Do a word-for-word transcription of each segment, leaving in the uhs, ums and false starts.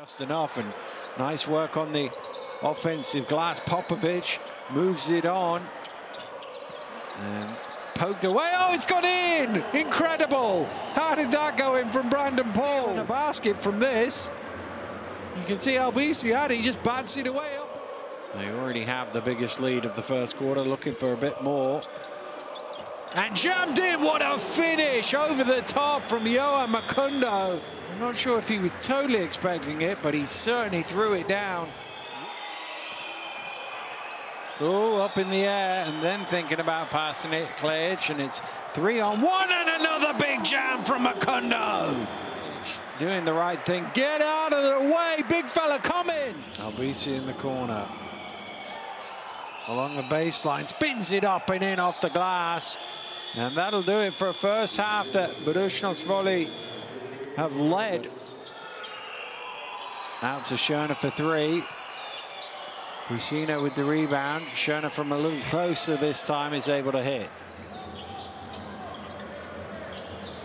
Just enough, and nice work on the offensive glass. Popovich moves it on and poked away. Oh, it's got in! Incredible! How did that go in from Brandon Paul? And a basket from this. You can see Albisi had it. He just bats it away up. They already have the biggest lead of the first quarter, looking for a bit more. And jammed in. What a finish over the top from Joao Makoundou. I'm not sure if he was totally expecting it, but he certainly threw it down. Oh, up in the air, and then thinking about passing it, Klitsch, and it's three on one, and another big jam from Makoundou. Doing the right thing. Get out of the way, big fella coming. Albisi in the corner. Along the baseline, spins it up and in off the glass. And that'll do it for a first half that Buducnost VOLI have led. Out to Scherner for three. Brusino with the rebound. Scherner from a little closer this time is able to hit.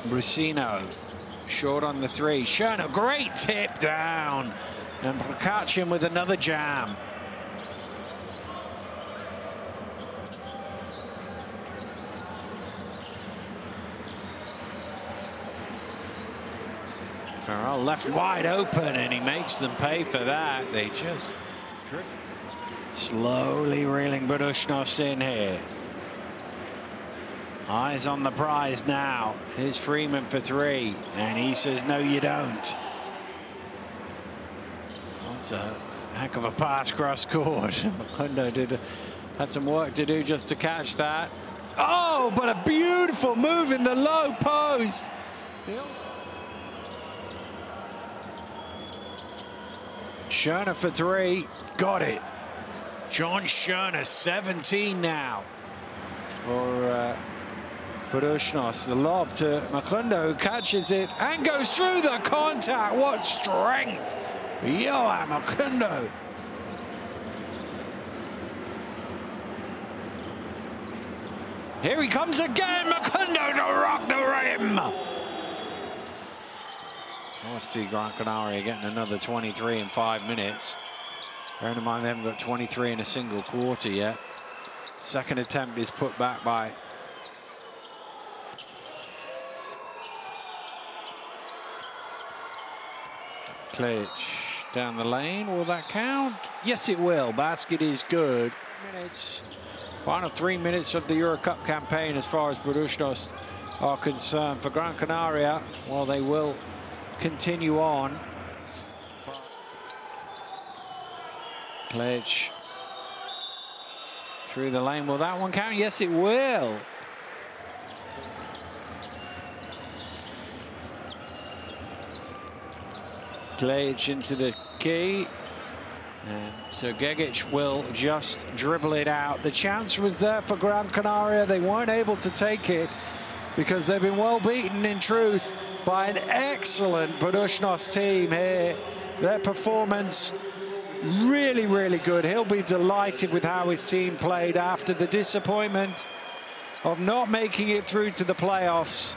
Brusino short on the three. Scherner, great tip down. And Kljajic with another jam. Ferrell left wide open, and he makes them pay for that. They just drift. Slowly reeling Buducnost in here. Eyes on the prize now. Here's Freeman for three, and he says, no, you don't. That's a heck of a pass cross court. Makoundou did had some work to do just to catch that. Oh, but a beautiful move in the low post. Scherner for three, got it. John Shurna, seventeen now for uh, Buducnost. The lob to Makoundou, who catches it and goes through the contact. What strength! Joao Makoundou. Here he comes again. Makoundou to rock the rim. It's hard to see Gran Canaria getting another twenty-three in five minutes. Bearing in mind they haven't got twenty-three in a single quarter yet. Second attempt is put back by Klitsch down the lane. Will that count? Yes, it will. Basket is good. Minutes. Final three minutes of the EuroCup campaign as far as Buducnost are concerned. For Gran Canaria, well, they will continue on. Kledj through the lane. Will that one count? Yes, it will. Kledj into the key. And so Gegic will just dribble it out. The chance was there for Gran Canaria. They weren't able to take it because they've been well beaten, in truth, by an excellent Buducnost team here. Their performance really, really good. He'll be delighted with how his team played after the disappointment of not making it through to the playoffs.